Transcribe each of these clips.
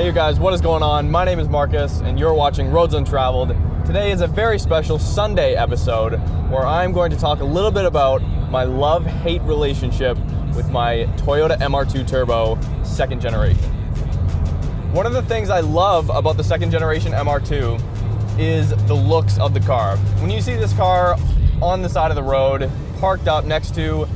Hey you guys, what is going on? My name is Marcus and you're watching Roads Untraveled. Today is a very special Sunday episode where I'm going to talk a little bit about my love-hate relationship with my Toyota MR2 Turbo second generation. One of the things I love about the second generation MR2 is the looks of the car. When you see this car on the side of the road, parked up next to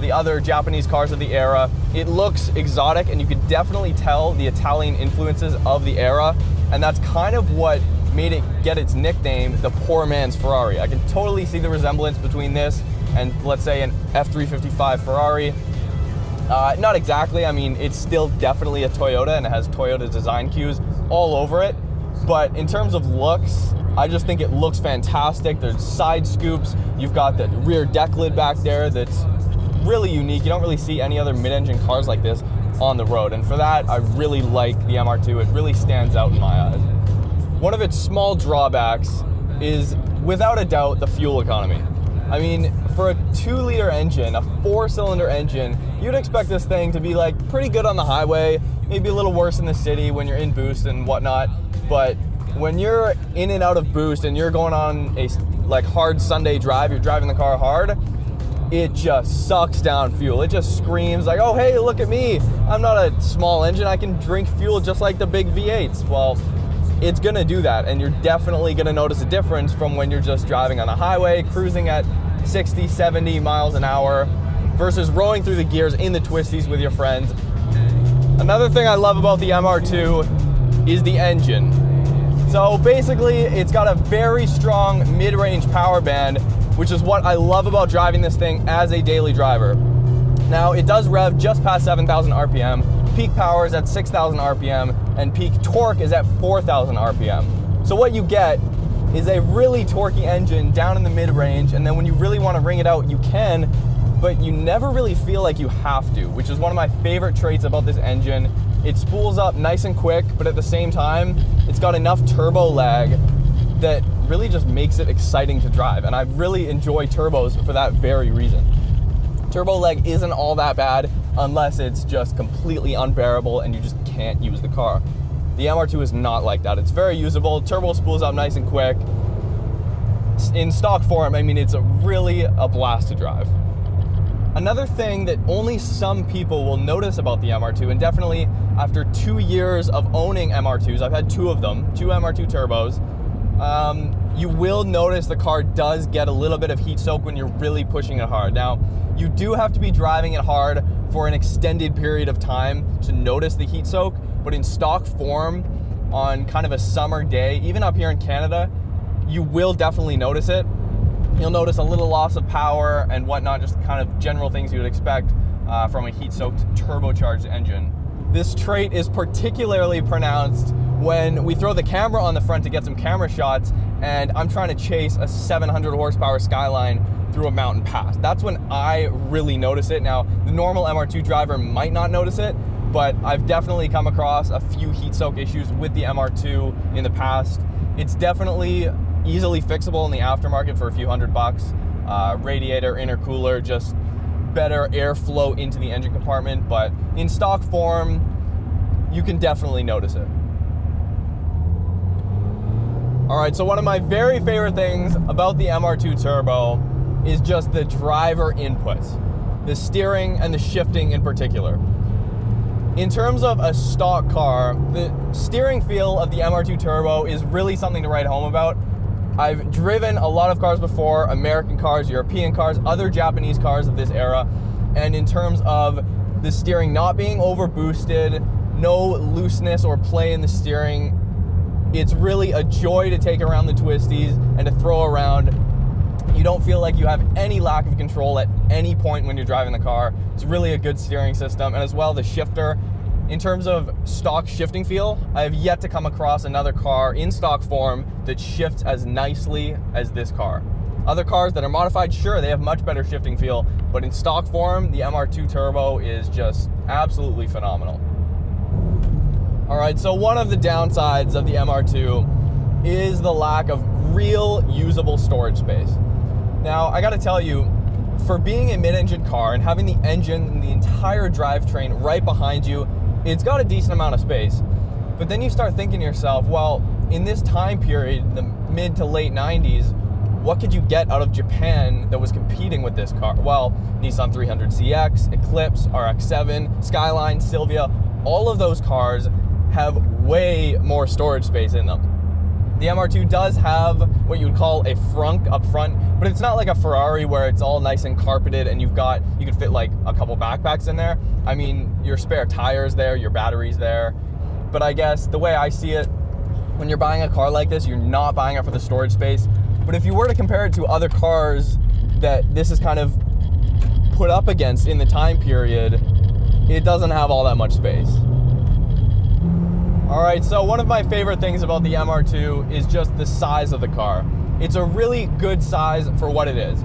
the other Japanese cars of the era, it looks exotic and you could definitely tell the Italian influences of the era, and that's kind of what made it get its nickname, the poor man's Ferrari. I can totally see the resemblance between this and, let's say, an F355 Ferrari. Not exactly, I mean, it's still definitely a Toyota and it has Toyota design cues all over it, but in terms of looks, I just think it looks fantastic. There's side scoops, you've got the rear deck lid back there that's really unique. You don't really see any other mid-engine cars like this on the road, and for that I really like the MR2. It really stands out in my eyes. One of its small drawbacks is without a doubt the fuel economy. I mean, for a 2-liter engine, a 4-cylinder engine, you'd expect this thing to be like pretty good on the highway, maybe a little worse in the city when you're in boost and whatnot, but when you're in and out of boost and you're going on a like hard Sunday drive, you're driving the car hard, it just sucks down fuel. It just screams like, oh hey, look at me, I'm not a small engine, I can drink fuel just like the big V8s. Well, it's gonna do that, and you're definitely gonna notice a difference from when you're just driving on the highway, cruising at 60, 70 miles an hour versus rolling through the gears in the twisties with your friends. Another thing I love about the MR2 is the engine. So basically, it's got a very strong mid-range power band, which is what I love about driving this thing as a daily driver. Now, it does rev just past 7,000 RPM, peak power is at 6,000 RPM, and peak torque is at 4,000 RPM. So what you get is a really torquey engine down in the mid-range, and then when you really want to wring it out, you can, but you never really feel like you have to, which is one of my favorite traits about this engine. It spools up nice and quick, but at the same time, it's got enough turbo lag that really just makes it exciting to drive, and I really enjoy turbos for that very reason. Turbo lag isn't all that bad unless it's just completely unbearable and you just can't use the car. The MR2 is not like that. It's very usable. Turbo spools up nice and quick. In stock form, I mean, it's really a blast to drive. Another thing that only some people will notice about the MR2, and definitely after 2 years of owning MR2s, I've had two of them, two MR2 turbos, you will notice the car does get a little bit of heat soak when you're really pushing it hard. Now, you do have to be driving it hard for an extended period of time to notice the heat soak, but in stock form, on kind of a summer day, even up here in Canada, you will definitely notice it. You'll notice a little loss of power and whatnot, just kind of general things you would expect from a heat-soaked turbocharged engine. This trait is particularly pronounced when we throw the camera on the front to get some camera shots and I'm trying to chase a 700 horsepower Skyline through a mountain pass. That's when I really notice it. Now, the normal MR2 driver might not notice it, but I've definitely come across a few heat soak issues with the MR2 in the past. It's definitely easily fixable in the aftermarket for a few $100. Radiator, intercooler, just better airflow into the engine compartment, but in stock form, you can definitely notice it. All right, so one of my very favorite things about the MR2 Turbo is just the driver inputs, the steering and the shifting in particular. In terms of a stock car, the steering feel of the MR2 Turbo is really something to write home about. I've driven a lot of cars before, American cars, European cars, other Japanese cars of this era, and in terms of the steering not being over-boosted, no looseness or play in the steering, it's really a joy to take around the twisties and to throw around. You don't feel like you have any lack of control at any point when you're driving the car. It's really a good steering system, and as well the shifter. In terms of stock shifting feel, I have yet to come across another car in stock form that shifts as nicely as this car. Other cars that are modified, sure, they have much better shifting feel, but in stock form, the MR2 Turbo is just absolutely phenomenal. All right, so one of the downsides of the MR2 is the lack of real usable storage space. Now, I gotta tell you, for being a mid-engine car and having the engine and the entire drivetrain right behind you, it's got a decent amount of space. But then you start thinking to yourself, well, in this time period, the mid to late 90s, what could you get out of Japan that was competing with this car? Well, Nissan 300ZX, Eclipse, RX7, Skyline, Silvia, all of those cars have way more storage space in them. The MR2 does have what you would call a frunk up front, but it's not like a Ferrari where it's all nice and carpeted and you could fit like a couple backpacks in there. I mean, your spare tires there, your batteries there. But I guess the way I see it, when you're buying a car like this, you're not buying it for the storage space. But if you were to compare it to other cars that this is kind of put up against in the time period, it doesn't have all that much space. All right, so one of my favorite things about the MR2 is just the size of the car. It's a really good size for what it is.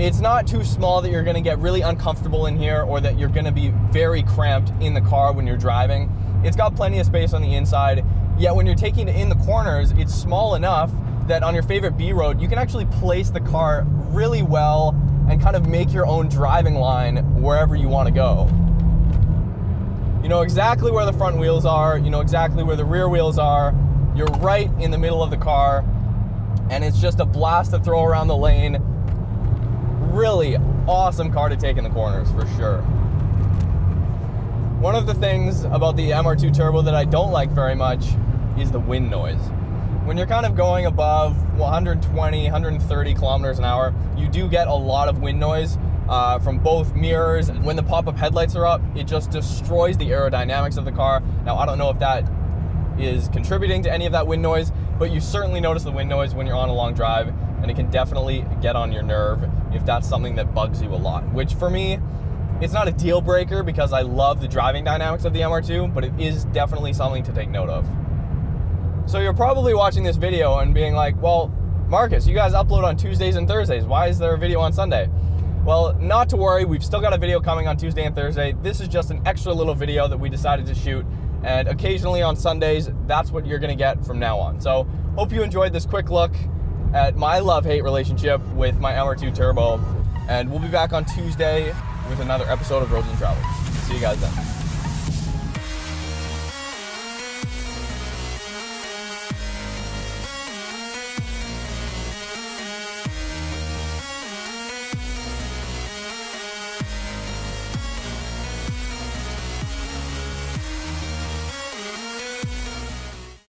It's not too small that you're gonna get really uncomfortable in here or that you're gonna be very cramped in the car when you're driving. It's got plenty of space on the inside, yet when you're taking it in the corners, it's small enough that on your favorite B road, you can actually place the car really well and kind of make your own driving line wherever you want to go. You know exactly where the front wheels are, you know exactly where the rear wheels are, you're right in the middle of the car, and it's just a blast to throw around the lane. Really awesome car to take in the corners, for sure. One of the things about the MR2 Turbo that I don't like very much is the wind noise. When you're kind of going above 120, 130 kilometers an hour, you do get a lot of wind noise from both mirrors. When the pop-up headlights are up, it just destroys the aerodynamics of the car. Now, I don't know if that is contributing to any of that wind noise, but you certainly notice the wind noise when you're on a long drive, and it can definitely get on your nerve if that's something that bugs you a lot, which for me, it's not a deal breaker because I love the driving dynamics of the MR2, but it is definitely something to take note of. So you're probably watching this video and being like, well, Marcus, you guys upload on Tuesdays and Thursdays. Why is there a video on Sunday? Well, not to worry. We've still got a video coming on Tuesday and Thursday. This is just an extra little video that we decided to shoot. And occasionally on Sundays, that's what you're going to get from now on. So hope you enjoyed this quick look at my love-hate relationship with my MR2 Turbo. And we'll be back on Tuesday with another episode of Roads Untraveled. See you guys then.